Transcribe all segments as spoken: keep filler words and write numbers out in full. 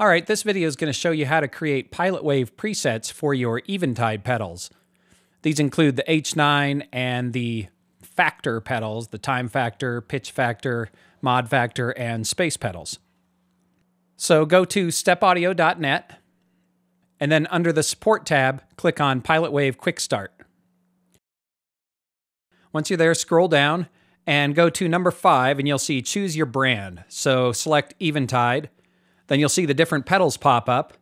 Alright, this video is going to show you how to create Pilot Wave presets for your Eventide pedals. These include the H nine and the Factor pedals, the Time Factor, Pitch Factor, Mod Factor, and Space pedals. So go to step audio dot net, and then under the Support tab, click on Pilot Wave Quick Start. Once you're there, scroll down and go to number five, and you'll see Choose Your Brand. So select Eventide. Then you'll see the different pedals pop up.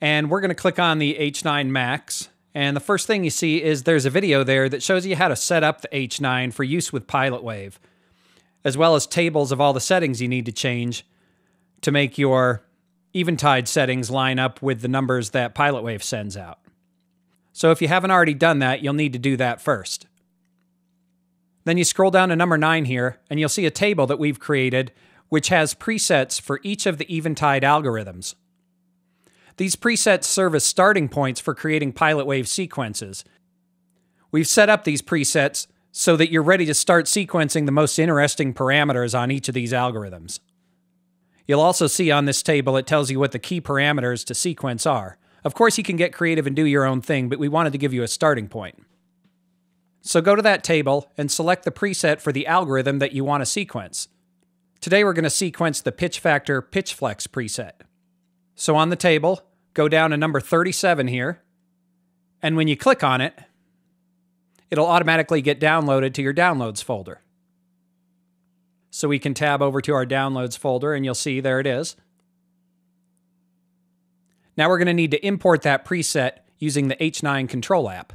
And we're going to click on the H nine Max. And the first thing you see is there's a video there that shows you how to set up the H nine for use with Pilot Wave, as well as tables of all the settings you need to change to make your Eventide settings line up with the numbers that Pilot Wave sends out. So if you haven't already done that, you'll need to do that first. Then you scroll down to number nine here, and you'll see a table that we've created which has presets for each of the Eventide algorithms. These presets serve as starting points for creating Pilot Wave sequences. We've set up these presets so that you're ready to start sequencing the most interesting parameters on each of these algorithms. You'll also see on this table it tells you what the key parameters to sequence are. Of course, you can get creative and do your own thing, but we wanted to give you a starting point. So go to that table and select the preset for the algorithm that you want to sequence. Today we're going to sequence the Pitch Factor Pitch Flex preset. So on the table, go down to number thirty-seven here, and when you click on it, it'll automatically get downloaded to your Downloads folder. So we can tab over to our Downloads folder, and you'll see there it is. Now we're going to need to import that preset using the H nine Control app.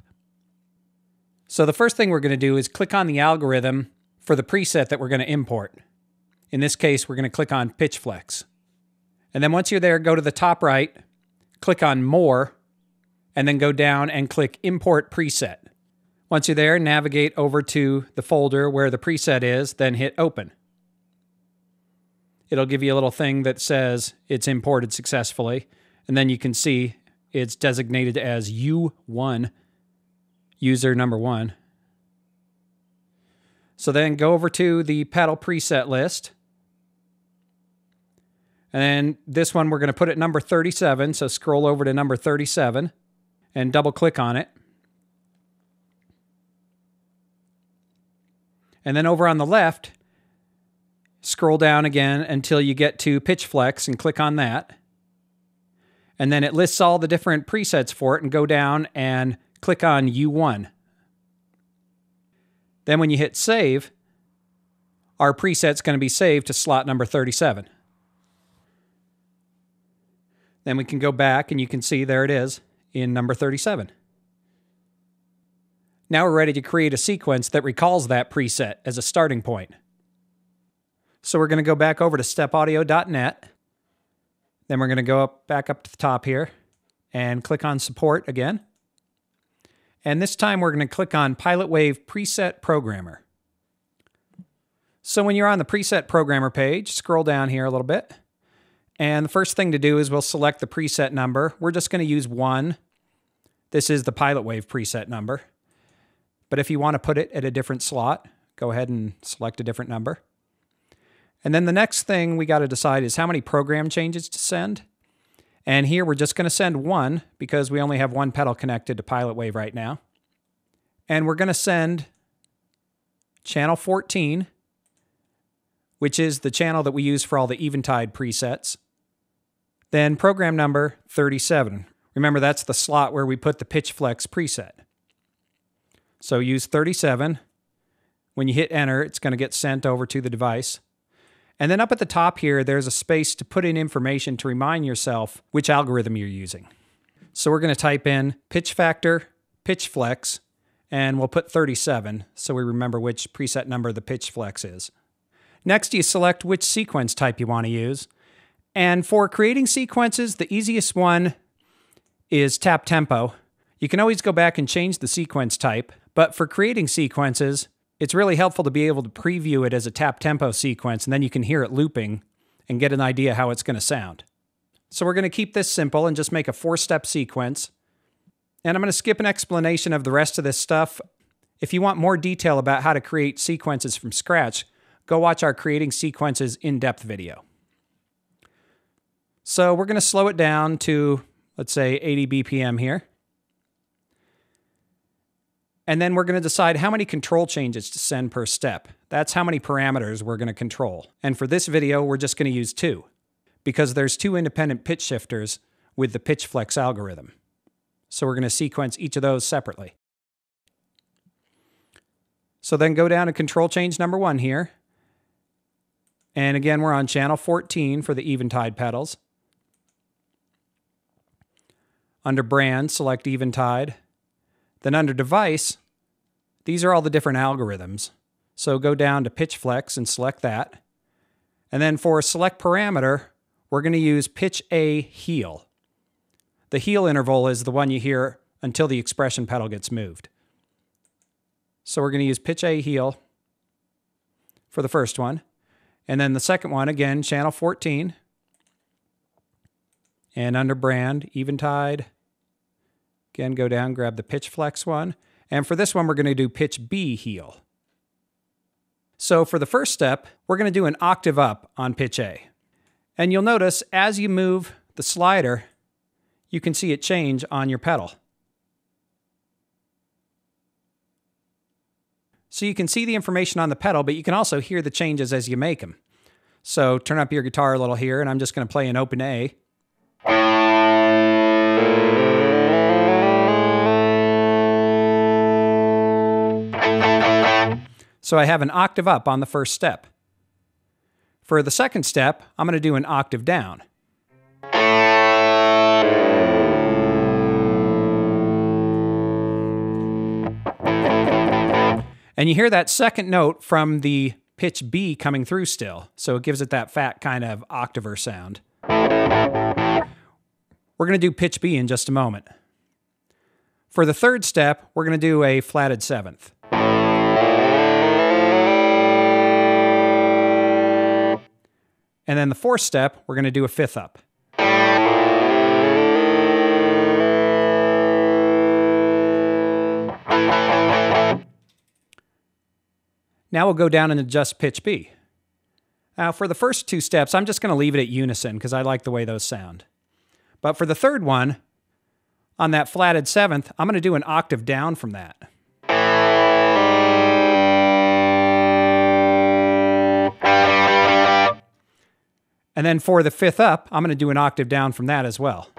So the first thing we're going to do is click on the algorithm for the preset that we're going to import. In this case, we're going to click on Pitch Flex. And then once you're there, go to the top right, click on More, and then go down and click Import Preset. Once you're there, navigate over to the folder where the preset is, then hit Open. It'll give you a little thing that says it's imported successfully, and then you can see it's designated as U one, user number one. So then go over to the pedal preset list. And this one, we're going to put it number thirty-seven, so scroll over to number thirty-seven and double-click on it. And then over on the left, scroll down again until you get to Pitch Flex and click on that. And then it lists all the different presets for it, and go down and click on U one. Then when you hit Save, our preset's going to be saved to slot number thirty-seven. Then we can go back, and you can see there it is in number thirty-seven. Now we're ready to create a sequence that recalls that preset as a starting point. So we're going to go back over to step audio dot net. Then we're going to go up, back up to the top here and click on Support again. And this time we're going to click on Pilot Wave Preset Programmer. So when you're on the Preset Programmer page, scroll down here a little bit. And the first thing to do is we'll select the preset number. We're just going to use one. This is the Pilot Wave preset number. But if you want to put it at a different slot, go ahead and select a different number. And then the next thing we got to decide is how many program changes to send. And here we're just going to send one because we only have one pedal connected to Pilot Wave right now. And we're going to send channel fourteen, which is the channel that we use for all the Eventide presets. Then program number thirty-seven. Remember, that's the slot where we put the Pitch Flex preset. So use thirty-seven. When you hit Enter, it's going to get sent over to the device. And then up at the top here, there's a space to put in information to remind yourself which algorithm you're using. So we're going to type in Pitch Factor, Pitch Flex, and we'll put thirty-seven so we remember which preset number the Pitch Flex is. Next, you select which sequence type you want to use. And for creating sequences, the easiest one is tap tempo. You can always go back and change the sequence type, but for creating sequences, it's really helpful to be able to preview it as a tap tempo sequence, and then you can hear it looping and get an idea how it's going to sound. So we're going to keep this simple and just make a four-step sequence. And I'm going to skip an explanation of the rest of this stuff. If you want more detail about how to create sequences from scratch, go watch our Creating Sequences in-depth video. So we're going to slow it down to, let's say, eighty B P M here. And then we're going to decide how many control changes to send per step. That's how many parameters we're going to control. And for this video, we're just going to use two, because there's two independent pitch shifters with the Pitch Flex algorithm. So we're going to sequence each of those separately. So then go down to control change number one here. And again, we're on channel fourteen for the Eventide pedals. Under brand, select Eventide. Then under device, these are all the different algorithms. So go down to Pitch Flex and select that. And then for select parameter, we're going to use Pitch A Heel. The heel interval is the one you hear until the expression pedal gets moved. So we're going to use Pitch A Heel for the first one. And then the second one, again, channel fourteen. And under brand, Eventide. Again, go down, grab the Pitch Flex one. And for this one, we're going to do Pitch B Heel. So for the first step, we're going to do an octave up on Pitch A. And you'll notice as you move the slider, you can see it change on your pedal. So you can see the information on the pedal, but you can also hear the changes as you make them. So turn up your guitar a little here, and I'm just going to play an open A. So I have an octave up on the first step. For the second step, I'm going to do an octave down. And you hear that second note from the pitch B coming through still, so it gives it that fat kind of octaver sound. We're going to do pitch B in just a moment. For the third step, we're going to do a flatted seventh. And then the fourth step, we're going to do a fifth up. Now we'll go down and adjust pitch B. Now for the first two steps, I'm just going to leave it at unison because I like the way those sound. But for the third one, on that flatted seventh, I'm going to do an octave down from that. And then for the fifth up, I'm going to do an octave down from that as well.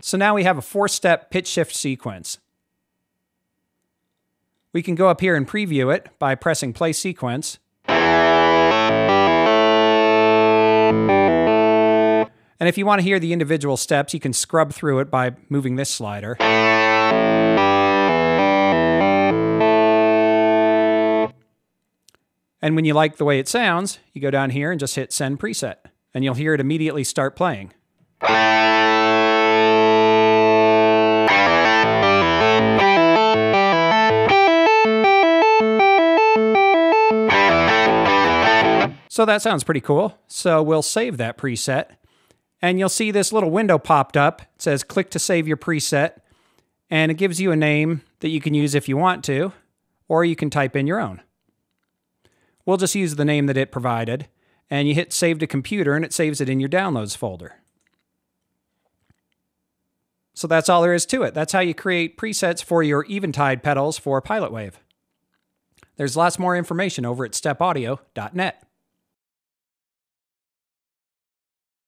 So now we have a four-step pitch shift sequence. We can go up here and preview it by pressing play sequence. And if you want to hear the individual steps, you can scrub through it by moving this slider. And when you like the way it sounds, you go down here and just hit Send Preset, and you'll hear it immediately start playing. So that sounds pretty cool. So we'll save that preset, and you'll see this little window popped up. It says click to save your preset, and it gives you a name that you can use if you want to, or you can type in your own. We'll just use the name that it provided, and you hit Save to Computer, and it saves it in your Downloads folder. So that's all there is to it. That's how you create presets for your Eventide pedals for Pilot Wave. There's lots more information over at step audio dot net.